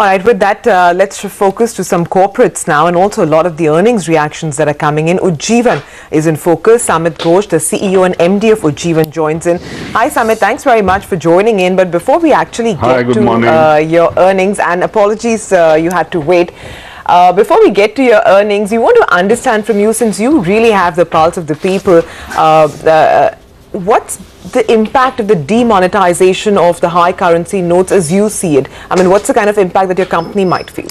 All right, with that, let's focus to some corporates now, and also a lot of the earnings reactions that are coming in. Ujjivan is in focus. Samit Ghosh, the CEO and MD of Ujjivan, joins in. Hi, Samit. Thanks very much for joining in. But before we actually get your earnings, and apologies you had to wait. Before we get to your earnings, we want to understand from you, since you really have the pulse of the people, what's the impact of the demonetization of the high currency notes as you see it? I mean, what's the kind of impact that your company might feel?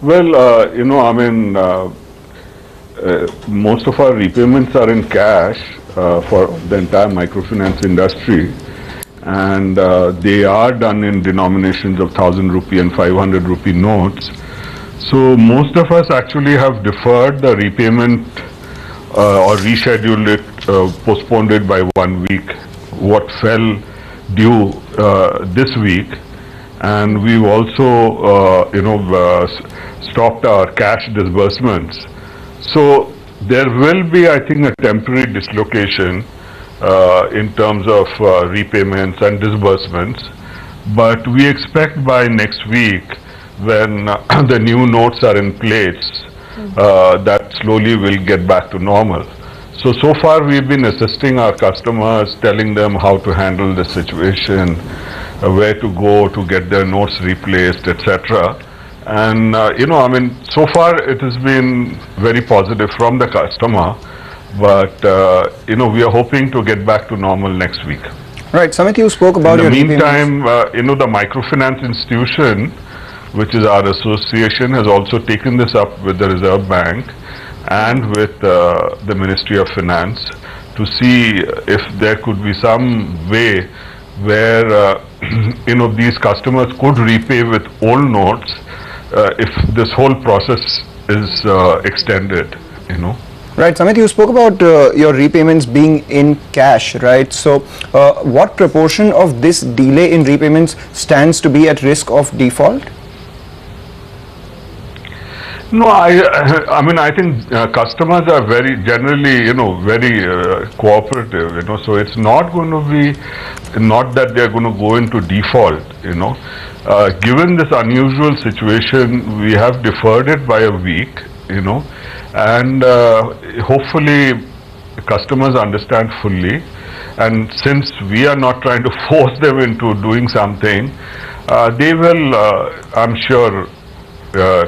Well, you know, I mean, most of our repayments are in cash for the entire microfinance industry, and they are done in denominations of 1,000 rupee and 500 rupee notes. So most of us actually have deferred the repayment or rescheduled it, postponed it by 1 week, what fell due this week. And we've also, stopped our cash disbursements. So there will be, I think, a temporary dislocation in terms of repayments and disbursements. But we expect by next week, when the new notes are in place, that slowly will get back to normal. So far we've been assisting our customers, telling them how to handle the situation, where to go to get their notes replaced, etc. And so far it has been very positive from the customer, but we are hoping to get back to normal next week. Right, Samit, you spoke about your repayments. In the meantime, the microfinance institution, which is our association, has also taken this up with the Reserve Bank and with the Ministry of Finance to see if there could be some way where these customers could repay with old notes if this whole process is extended, Right, Samit, you spoke about your repayments being in cash, right? So, what proportion of this delay in repayments stands to be at risk of default? No, I think customers are generally very cooperative, so it's not going to be, not that they're going to go into default, given this unusual situation, we have deferred it by a week, and hopefully customers understand fully. And since we are not trying to force them into doing something, they will, I'm sure,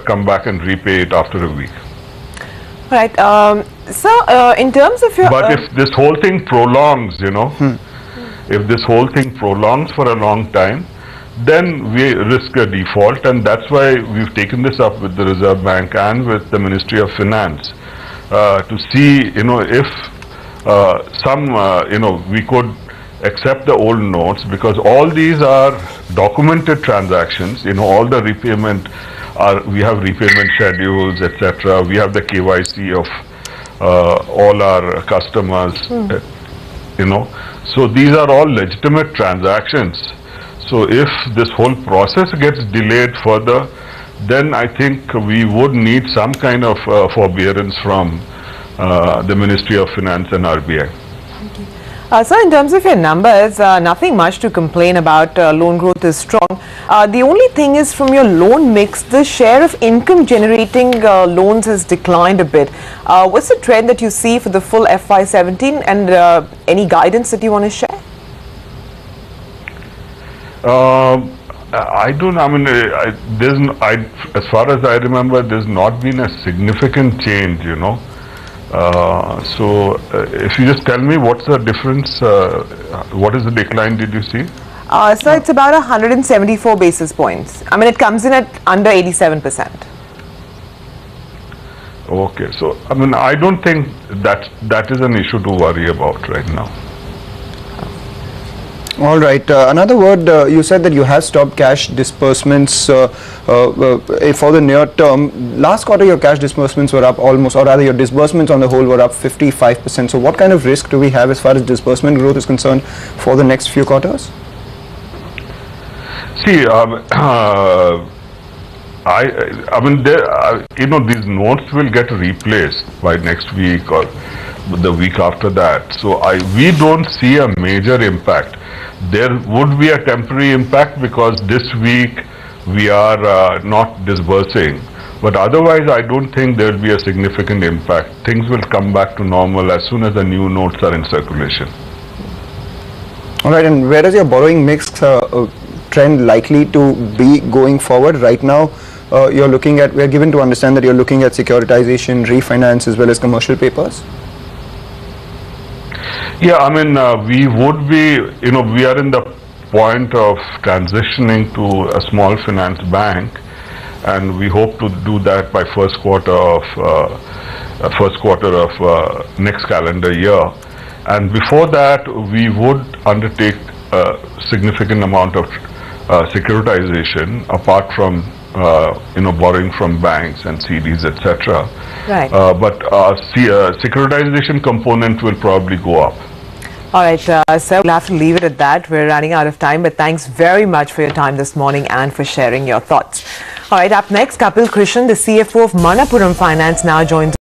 come back and repay it after a week. Right. So in terms of your... But if this whole thing prolongs, if this whole thing prolongs for a long time, then we risk a default, and that's why we've taken this up with the Reserve Bank and with the Ministry of Finance to see, if some, we could accept the old notes, because all these are documented transactions, all the repayment we have repayment schedules, etc. We have the KYC of all our customers, So these are all legitimate transactions. So if this whole process gets delayed further, then I think we would need some kind of forbearance from the Ministry of Finance and RBI. So in terms of your numbers, nothing much to complain about. Loan growth is strong. The only thing is, from your loan mix, the share of income generating loans has declined a bit. What's the trend that you see for the full FY17, and any guidance that you want to share? As far as I remember, there's not been a significant change, So if you just tell me what's the difference, what is the decline did you see? So it's about 174 basis points. I mean, it comes in at under 87%. Okay, so I mean, I don't think that is an issue to worry about right now. All right. Another word, you said that you have stopped cash disbursements for the near term. Last quarter, your cash disbursements were up almost, or rather your disbursements on the whole were up 55%. So what kind of risk do we have as far as disbursement growth is concerned for the next few quarters? See, these notes will get replaced by next week or the week after that. So we don't see a major impact. There would be a temporary impact because this week we are not disbursing. But otherwise, I don't think there will be a significant impact. Things will come back to normal as soon as the new notes are in circulation. All right, and where is your borrowing mix trend likely to be going forward? Right now, you're looking at, we're given to understand that you're looking at securitization, refinance, as well as commercial papers. Yeah, I mean, we would be, you know, we are in the point of transitioning to a small finance bank, and we hope to do that by first quarter of next calendar year. And before that, we would undertake a significant amount of securitization, apart from you know, borrowing from banks and CDs, etc. Right. Securitization component will probably go up. All right, sir, we'll have to leave it at that. We're running out of time, but thanks very much for your time this morning and for sharing your thoughts. All right, up next, Kapil Krishnan, the CFO of Manapuram Finance, now joins